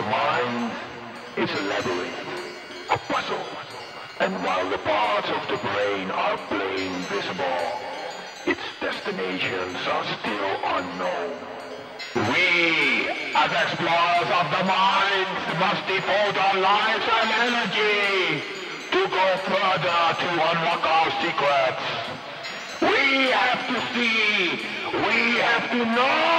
The mind is a labyrinth, a puzzle, and while the parts of the brain are plain visible, its destinations are still unknown. We, as explorers of the mind, must devote our lives and energy to go further to unlock our secrets. We have to see, we have to know.